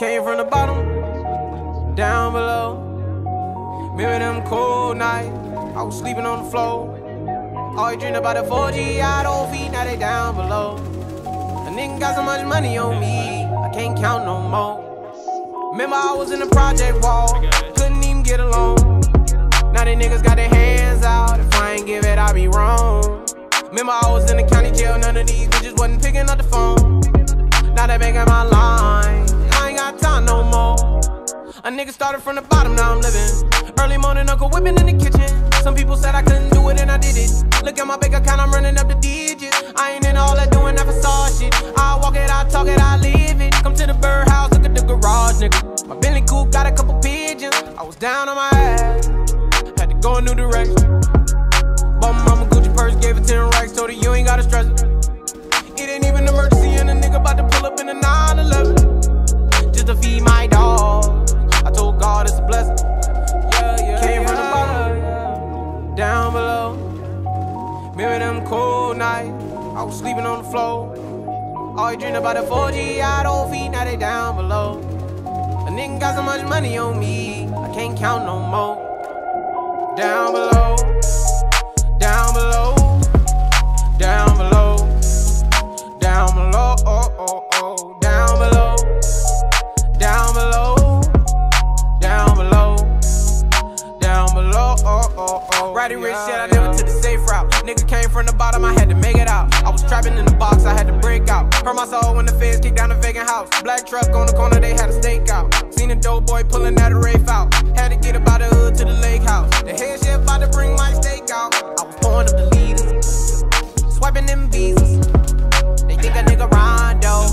Came from the bottom, down below. Remember them cold nights, I was sleeping on the floor. All you dreamed about a 4G, I don't feed, now they down below. A nigga got so much money on me, I can't count no more. Remember I was in the project wall, couldn't even get along. Now they niggas got their hands out, if I ain't give it, I be wrong. Remember I was in the county jail, none of these bitches wasn't picking up the phone. Now they making my line, I ain't got time no more. A nigga started from the bottom, now I'm living. Early morning, uncle whipping in the kitchen. Some people said I couldn't do it and I did it. Look at my bank account, I'm running up the digits. I ain't in all that doing that facade shit. I walk it, I talk it, I live it. Come to the birdhouse, look at the garage, nigga. My Bentley coupe got a couple pigeons. I was down on my ass, had to go a new direction. Bought my mama Gucci purse, gave it 10 racks, told her you ain't gotta stress it. It ain't even an emergency and a nigga about to pull up in a 9-11 just to feed my dog. I told God it's a blessing. Came from the bottom, down below. Remember them cold nights, I was sleeping on the floor. All you dreamed about a 4G, I don't feed, now they down below. A nigga got so much money on me, I can't count no more. Down below, down below, down below. Down below, oh, oh, oh. Down below, down below, down below, down below, oh, oh, oh. Righty rich shit, I never took the safe route. Nigga came from the bottom, I had to make it out. I was trapping in the box, I had to break out. Hurt my soul when the feds kicked down the vacant house. Black truck on the corner, they had a stakeout. Seen a dope boy pulling that rafe out. Had to get up out the hood to the lake house. The head chef about to bring my steak out. I was pouring up the leaders, swiping them visas. They think a nigga Rondo,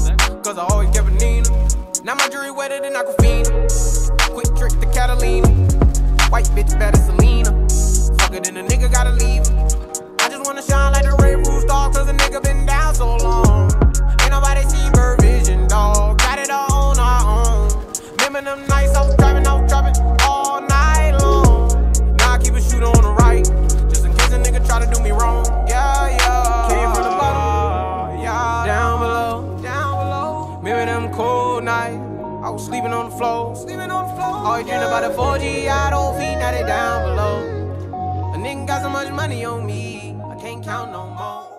cause I always kept a Nina. Now my jewelry wetter than Aquafina. Quick trick to Catalina, white bitch better Selena. Fuck it and a nigga gotta leave her. I just wanna shine like the Red Roof Star, cause a nigga been down so long. Ain't nobody see bird vision, dog. Got it all on our own. Remember them nights I was trapping all night long. Now I keep a shooter on the right, just in case a nigga try to do me wrong. Yeah, yeah. Came from the bottom, down below, down below. Remember them cold nights, I was sleeping on the floor. All you dreamed about a 4G, I don't feed, now they down below. A nigga got so much money on me, I can't count no more.